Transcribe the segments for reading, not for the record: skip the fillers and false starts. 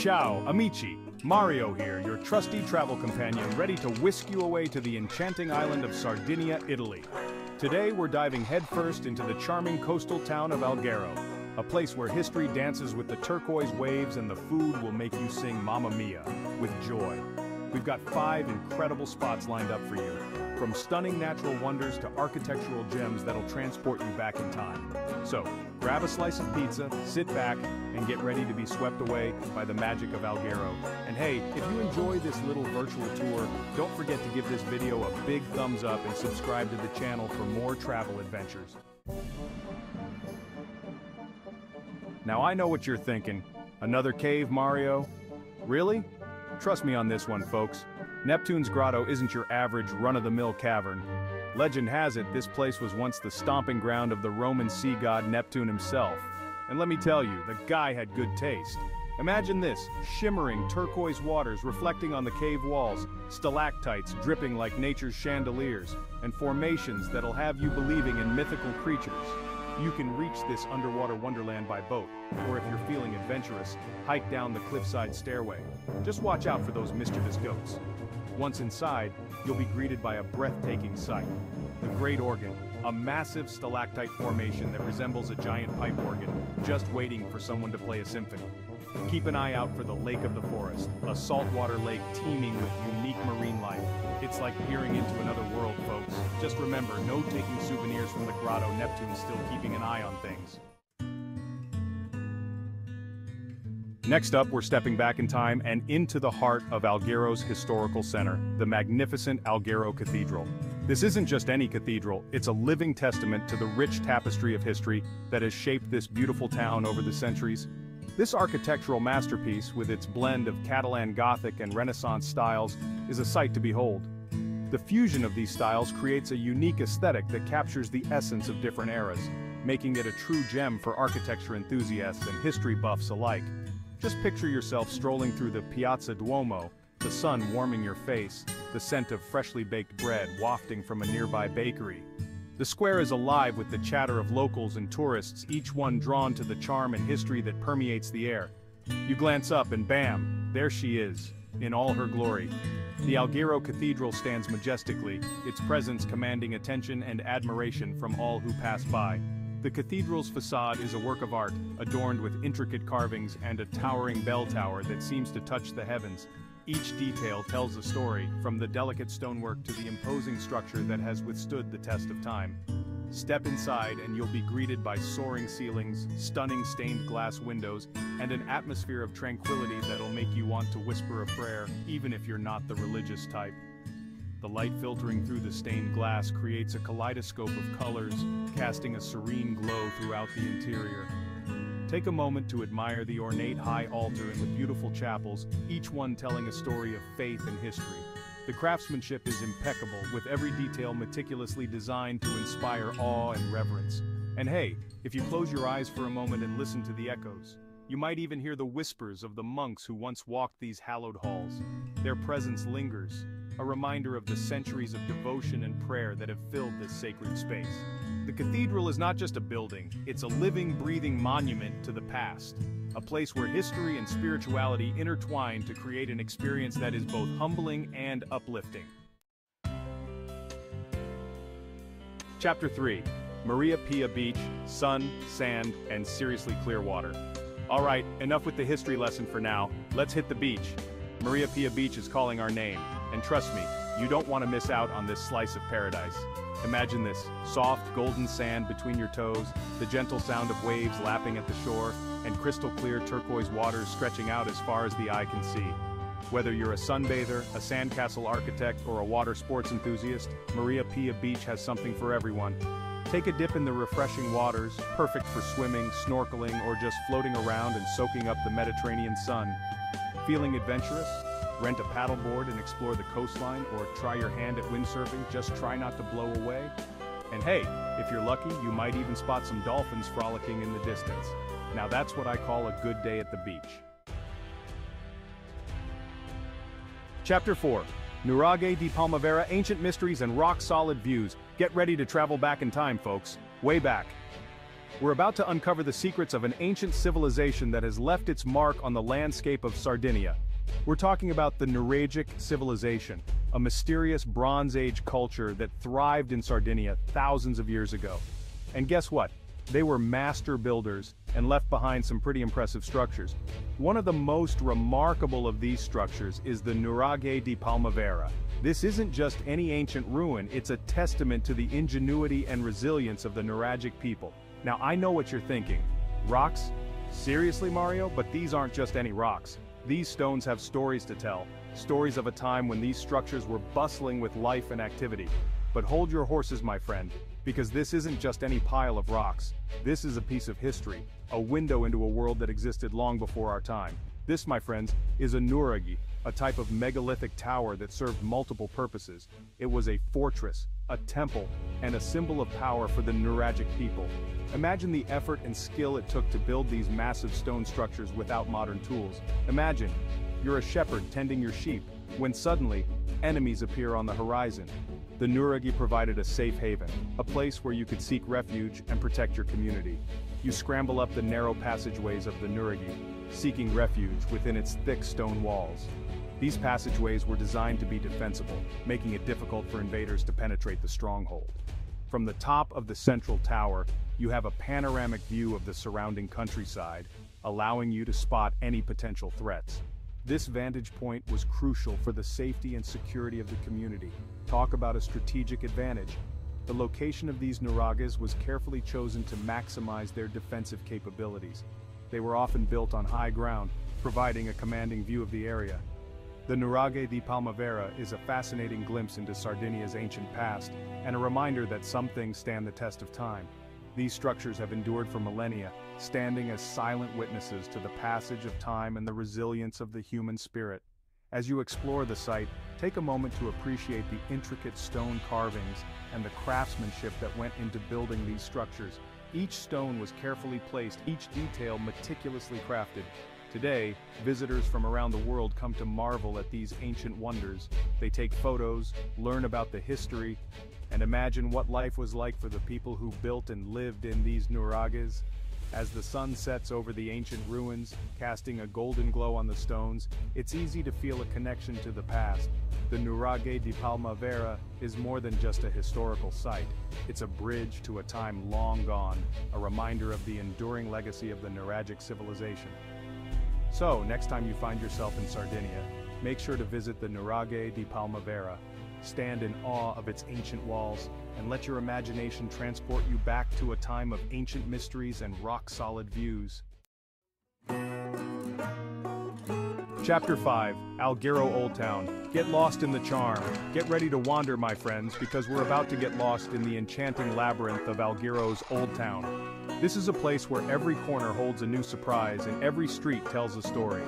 Ciao, amici! Mario here, your trusty travel companion, ready to whisk you away to the enchanting island of Sardinia, Italy. Today we're diving headfirst into the charming coastal town of Alghero, a place where history dances with the turquoise waves and the food will make you sing Mamma Mia with joy. We've got 5 incredible spots lined up for you, from stunning natural wonders to architectural gems that'll transport you back in time. So, grab a slice of pizza, sit back, and get ready to be swept away by the magic of Alghero. And hey, if you enjoy this little virtual tour, don't forget to give this video a big thumbs up and subscribe to the channel for more travel adventures. Now I know what you're thinking. Another cave, Mario? Really? Trust me on this one, folks. Neptune's Grotto isn't your average run-of-the-mill cavern. Legend has it this place was once the stomping ground of the Roman sea god Neptune himself. And let me tell you, the guy had good taste. Imagine this, shimmering turquoise waters reflecting on the cave walls, stalactites dripping like nature's chandeliers, and formations that'll have you believing in mythical creatures. You can reach this underwater wonderland by boat, or if you're feeling adventurous, hike down the cliffside stairway. Just watch out for those mischievous goats. Once inside, you'll be greeted by a breathtaking sight. The Great Organ, a massive stalactite formation that resembles a giant pipe organ, just waiting for someone to play a symphony. Keep an eye out for the Lake of the Forest, a saltwater lake teeming with unique marine life. It's like peering into another world, folks. Just remember, no taking souvenirs from the grotto. Neptune's still keeping an eye on things. Next up, we're stepping back in time and into the heart of Alghero's historical center, the magnificent Alghero Cathedral. This isn't just any cathedral, it's a living testament to the rich tapestry of history that has shaped this beautiful town over the centuries. This architectural masterpiece, with its blend of Catalan Gothic and Renaissance styles, is a sight to behold. The fusion of these styles creates a unique aesthetic that captures the essence of different eras, making it a true gem for architecture enthusiasts and history buffs alike. Just picture yourself strolling through the Piazza Duomo, the sun warming your face, the scent of freshly baked bread wafting from a nearby bakery. The square is alive with the chatter of locals and tourists, each one drawn to the charm and history that permeates the air. You glance up and bam, there she is, in all her glory. The Alghero Cathedral stands majestically, its presence commanding attention and admiration from all who pass by. The cathedral's facade is a work of art, adorned with intricate carvings and a towering bell tower that seems to touch the heavens. Each detail tells a story, from the delicate stonework to the imposing structure that has withstood the test of time. Step inside and you'll be greeted by soaring ceilings, stunning stained glass windows, and an atmosphere of tranquility that'll make you want to whisper a prayer, even if you're not the religious type. The light filtering through the stained glass creates a kaleidoscope of colors, casting a serene glow throughout the interior. Take a moment to admire the ornate high altar and the beautiful chapels, each one telling a story of faith and history. The craftsmanship is impeccable, with every detail meticulously designed to inspire awe and reverence. And hey, if you close your eyes for a moment and listen to the echoes, you might even hear the whispers of the monks who once walked these hallowed halls. Their presence lingers, a reminder of the centuries of devotion and prayer that have filled this sacred space. The cathedral is not just a building, it's a living, breathing monument to the past, a place where history and spirituality intertwine to create an experience that is both humbling and uplifting. Chapter 3: Maria Pia Beach, sun, sand, and seriously clear water. All right, enough with the history lesson for now. Let's hit the beach. Maria Pia Beach is calling our name, and trust me, you don't want to miss out on this slice of paradise. Imagine this, soft, golden sand between your toes, the gentle sound of waves lapping at the shore, and crystal-clear turquoise waters stretching out as far as the eye can see. Whether you're a sunbather, a sandcastle architect, or a water sports enthusiast, Maria Pia Beach has something for everyone. Take a dip in the refreshing waters, perfect for swimming, snorkeling, or just floating around and soaking up the Mediterranean sun. Feeling adventurous? Rent a paddleboard and explore the coastline, or try your hand at windsurfing, just try not to blow away. And hey, if you're lucky, you might even spot some dolphins frolicking in the distance. Now that's what I call a good day at the beach. Chapter 4. Nuraghe di Palmavera, ancient mysteries and rock-solid views. Get ready to travel back in time, folks. Way back. We're about to uncover the secrets of an ancient civilization that has left its mark on the landscape of Sardinia. We're talking about the Nuragic civilization, a mysterious Bronze Age culture that thrived in Sardinia thousands of years ago. And guess what? They were master builders and left behind some pretty impressive structures. One of the most remarkable of these structures is the Nuraghe di Palmavera. This isn't just any ancient ruin, it's a testament to the ingenuity and resilience of the Nuragic people. Now I know what you're thinking. Rocks? Seriously, Mario? But these aren't just any rocks. These stones have stories to tell, stories of a time when these structures were bustling with life and activity. But hold your horses, my friend, because this isn't just any pile of rocks. This is a piece of history, a window into a world that existed long before our time. This, my friends, is a Nuraghe, a type of megalithic tower that served multiple purposes. It was a fortress, a temple, and a symbol of power for the Nuragic people. Imagine the effort and skill it took to build these massive stone structures without modern tools. Imagine, you're a shepherd tending your sheep, when suddenly, enemies appear on the horizon. The Nuraghe provided a safe haven, a place where you could seek refuge and protect your community. You scramble up the narrow passageways of the Nuraghe, seeking refuge within its thick stone walls. These passageways were designed to be defensible, making it difficult for invaders to penetrate the stronghold. From the top of the central tower, you have a panoramic view of the surrounding countryside, allowing you to spot any potential threats. This vantage point was crucial for the safety and security of the community. Talk about a strategic advantage. The location of these Nuraghes was carefully chosen to maximize their defensive capabilities. They were often built on high ground, providing a commanding view of the area. The Nuraghe di Palmavera is a fascinating glimpse into Sardinia's ancient past, and a reminder that some things stand the test of time. These structures have endured for millennia, standing as silent witnesses to the passage of time and the resilience of the human spirit. As you explore the site, take a moment to appreciate the intricate stone carvings and the craftsmanship that went into building these structures. Each stone was carefully placed, each detail meticulously crafted. Today, visitors from around the world come to marvel at these ancient wonders. They take photos, learn about the history, and imagine what life was like for the people who built and lived in these Nuraghes. As the sun sets over the ancient ruins, casting a golden glow on the stones, it's easy to feel a connection to the past. The Nuraghe di Palmavera is more than just a historical site. It's a bridge to a time long gone, a reminder of the enduring legacy of the Nuragic civilization. So, next time you find yourself in Sardinia, make sure to visit the Nuraghe di Palmavera. Stand in awe of its ancient walls, and let your imagination transport you back to a time of ancient mysteries and rock-solid views. Chapter 5, Alghero Old Town. Get lost in the charm. Get ready to wander, my friends, because we're about to get lost in the enchanting labyrinth of Alghero's Old Town. This is a place where every corner holds a new surprise and every street tells a story.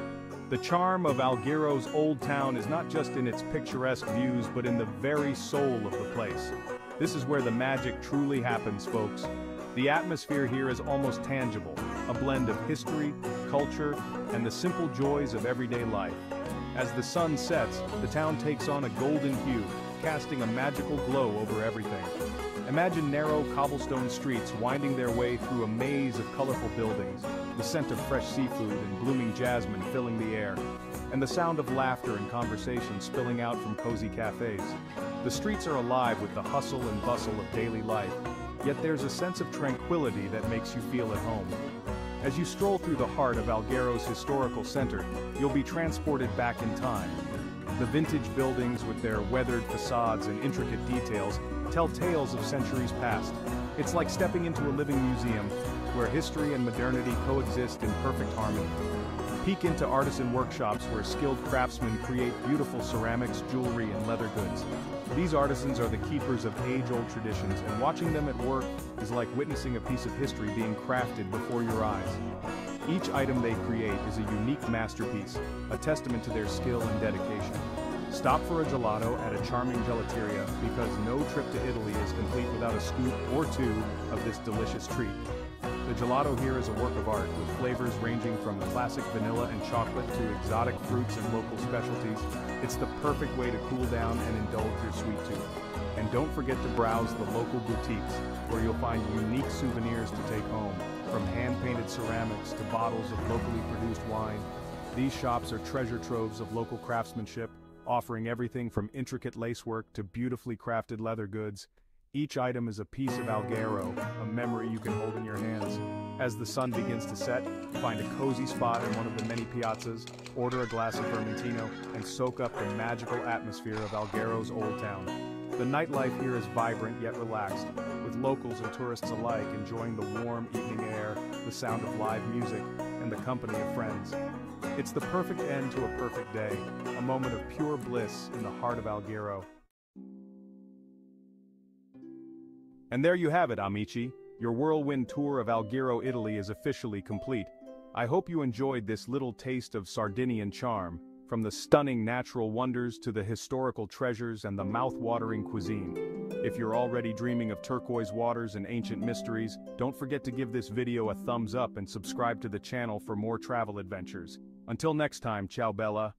The charm of Alghero's Old Town is not just in its picturesque views, but in the very soul of the place. This is where the magic truly happens, folks. The atmosphere here is almost tangible, a blend of history, culture, and the simple joys of everyday life. As the sun sets, the town takes on a golden hue, casting a magical glow over everything. Imagine narrow cobblestone streets winding their way through a maze of colorful buildings, the scent of fresh seafood and blooming jasmine filling the air, and the sound of laughter and conversation spilling out from cozy cafes. The streets are alive with the hustle and bustle of daily life, yet there's a sense of tranquility that makes you feel at home. As you stroll through the heart of Alghero's historical center, you'll be transported back in time. The vintage buildings with their weathered facades and intricate details tell tales of centuries past. It's like stepping into a living museum, where history and modernity coexist in perfect harmony. Peek into artisan workshops where skilled craftsmen create beautiful ceramics, jewelry, and leather goods. These artisans are the keepers of age-old traditions, and watching them at work is like witnessing a piece of history being crafted before your eyes. Each item they create is a unique masterpiece, a testament to their skill and dedication. Stop for a gelato at a charming gelateria, because no trip to Italy is complete without a scoop or two of this delicious treat. The gelato here is a work of art, with flavors ranging from classic vanilla and chocolate to exotic fruits and local specialties. It's the perfect way to cool down and indulge your sweet tooth. And don't forget to browse the local boutiques, where you'll find unique souvenirs to take home, from hand-painted ceramics to bottles of locally produced wine. These shops are treasure troves of local craftsmanship, offering everything from intricate lacework to beautifully crafted leather goods. Each item is a piece of Alghero, a memory you can hold in your hands. As the sun begins to set, find a cozy spot in one of the many piazzas, order a glass of Vermentino, and soak up the magical atmosphere of Alghero's old town. The nightlife here is vibrant yet relaxed, with locals and tourists alike enjoying the warm evening air, the sound of live music, and the company of friends. It's the perfect end to a perfect day, a moment of pure bliss in the heart of Alghero. And there you have it, amici. Your whirlwind tour of Alghero, Italy is officially complete. I hope you enjoyed this little taste of Sardinian charm, from the stunning natural wonders to the historical treasures and the mouth-watering cuisine. If you're already dreaming of turquoise waters and ancient mysteries, don't forget to give this video a thumbs up and subscribe to the channel for more travel adventures. Until next time, ciao bella.